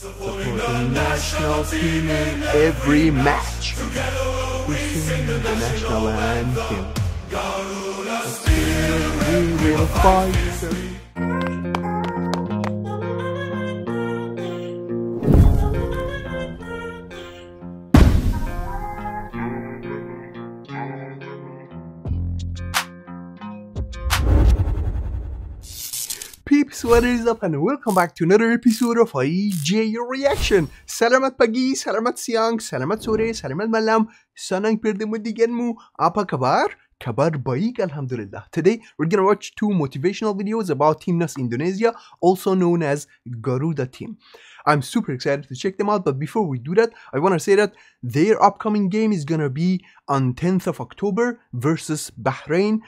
Supporting the national team in every match. We sing the national anthem. Garuda Team, we will fight. Peeps, what is up, and welcome back to another episode of IJ Reaction. Selamat pagi, selamat siang, selamat sore, selamat malam. Sanang perdemudiganmu. Apa kabar? Kabar baik, alhamdulillah. Today, we're gonna watch two motivational videos about Timnas Indonesia, also known as Garuda Team. I'm super excited to check them out, but before we do that, I wanna say that their upcoming game is gonna be on 10th of October versus Bahrain.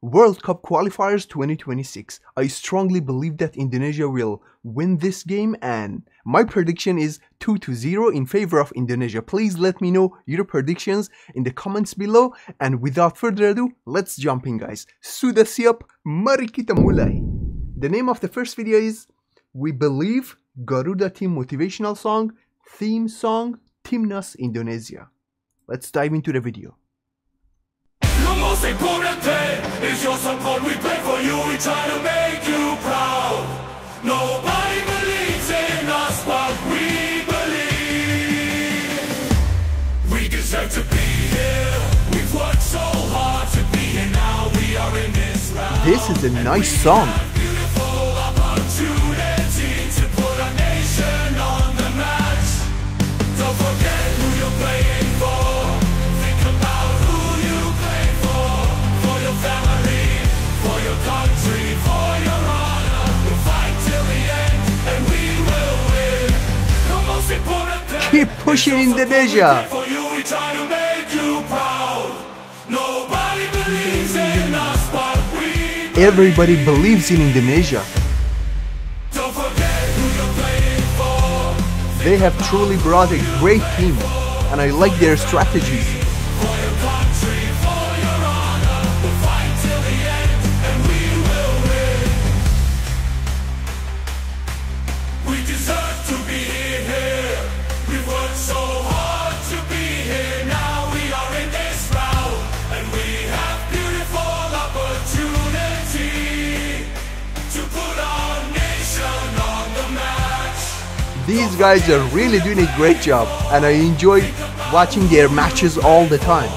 World Cup Qualifiers 2026. I strongly believe that Indonesia will win this game, and my prediction is 2-0 in favor of Indonesia. Please let me know your predictions in the comments below, and without further ado, let's jump in, guys. Sudah siap, mari kita mulai. The name of the first video is We Believe Garuda Team Motivational Song, Theme Song, Timnas Indonesia. Let's dive into the video. Most important thing is your support. We pray for you, we try to make you proud. Nobody believes in us, but we believe. We deserve to be here. We've worked so hard to be here, now we are in this round. This is a nice song. Beautiful opportunity to put our nation on the map. Don't forget who you're playing for. Keep pushing Indonesia. For you, we try to make you proud. Nobody believes in us, but we believe. Everybody believes in Indonesia. Don't forget who you're playing for. They have truly brought a great team, and I like their strategies. For your country, for your honor, we'll fight till the end, and we will win. We deserve to be here. We've worked so hard to be here, now we are in this round, and we have beautiful opportunity to put our nation on the match. These guys are really doing a great job, and I enjoy watching their matches all the time.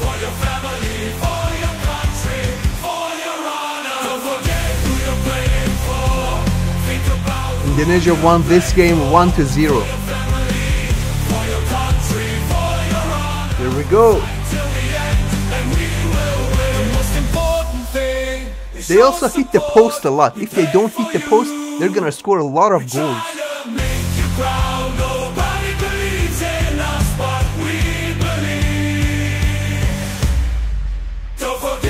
For your family, for your country, for your honor, don't forget who you're playing for. Think about Indonesia won this game 1-0. Here we go. They also hit the post a lot. If they don't hit the post, they're gonna score a lot of goals.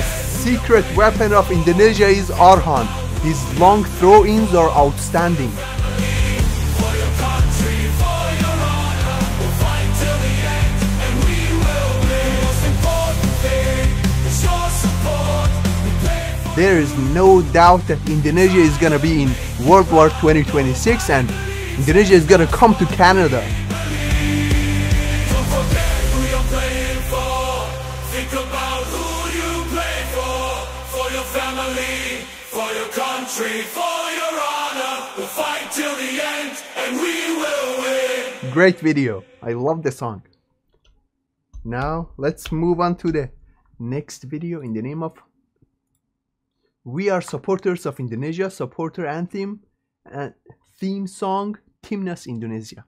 The secret weapon of Indonesia is Arhan. His long throw-ins are outstanding. There is no doubt that Indonesia is going to be in World War 2026, and Indonesia is going to come to Canada. Great video. I love the song. Now, let's move on to the next video in the name of We Are Supporters of Indonesia, Supporter Anthem, Theme Song, Timnas Indonesia.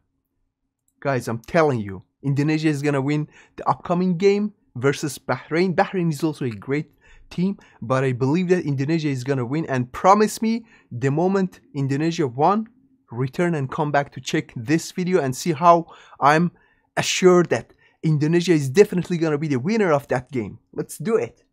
Guys, I'm telling you, Indonesia is gonna win the upcoming game versus Bahrain. Bahrain is also a great team, but I believe that Indonesia is gonna win, and promise me, the moment Indonesia won, return and come back to check this video and see how I'm assured that Indonesia is definitely gonna be the winner of that game. Let's do it.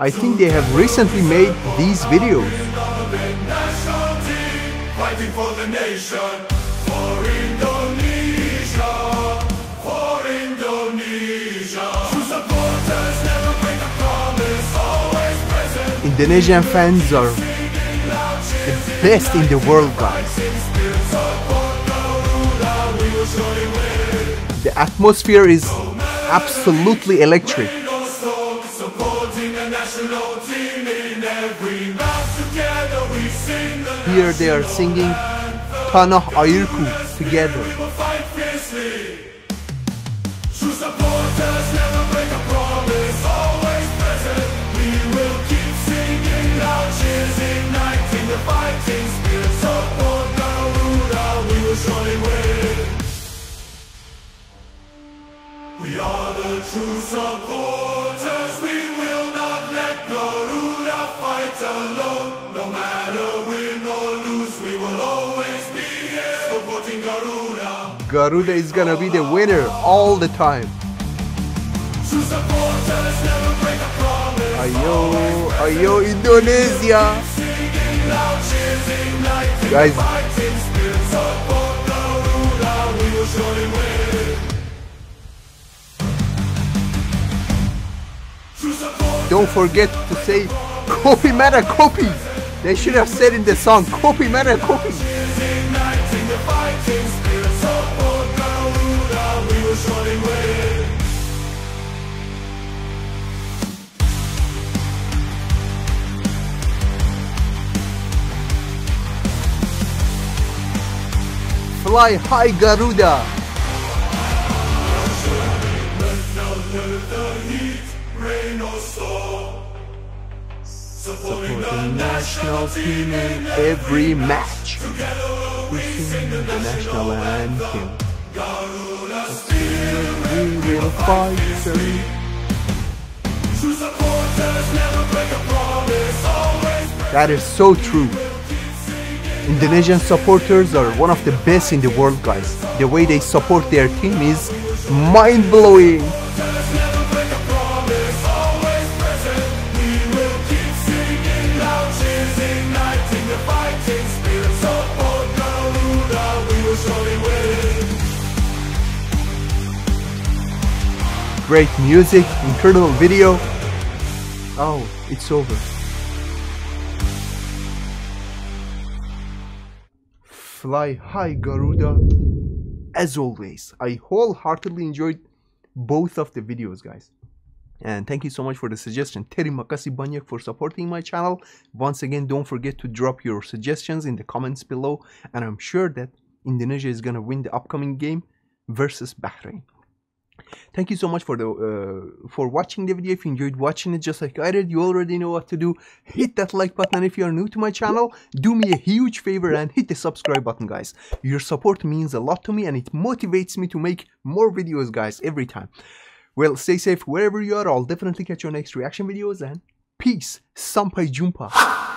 I think they have recently made these videos. Indonesian fans are the best in the world, guys. The atmosphere is absolutely electric. Here they are singing Tanah Airku together. We are the true supporters, we will not let Garuda fight alone. No matter win or lose, we will always be here supporting Garuda. Garuda is gonna be the winner all the time. True supporters never break a promise. Ayo, ayo Indonesia! Singing loud, cheers, igniting, guys, fighting spirit, support Garuda, we will surely win. Don't forget to say Kopi Mata Kopi. They should have said in the song Kopi Mata Kopi. Fly high, Garuda. Supporting the national team in every match. We sing the national anthem. Garuda spirit, we will fight for you. True supporters never break a promise, always break. That is so true. Indonesian supporters are one of the best in the world, guys. The way they support their team is mind-blowing. Great music, incredible video. Oh, it's over. Fly high, Garuda. As always, I wholeheartedly enjoyed both of the videos, guys. And thank you so much for the suggestion. Terima kasih banyak for supporting my channel. Once again, don't forget to drop your suggestions in the comments below. And I'm sure that Indonesia is going to win the upcoming game versus Bahrain. Thank you so much for watching the video. If you enjoyed watching it just like I did, you already know what to do. Hit that like button, and if you are new to my channel, do me a huge favor and hit the subscribe button, guys. Your support means a lot to me, and it motivates me to make more videos, guys, every time. Well, stay safe wherever you are. I'll definitely catch your next reaction videos, and peace. Sampai jumpa.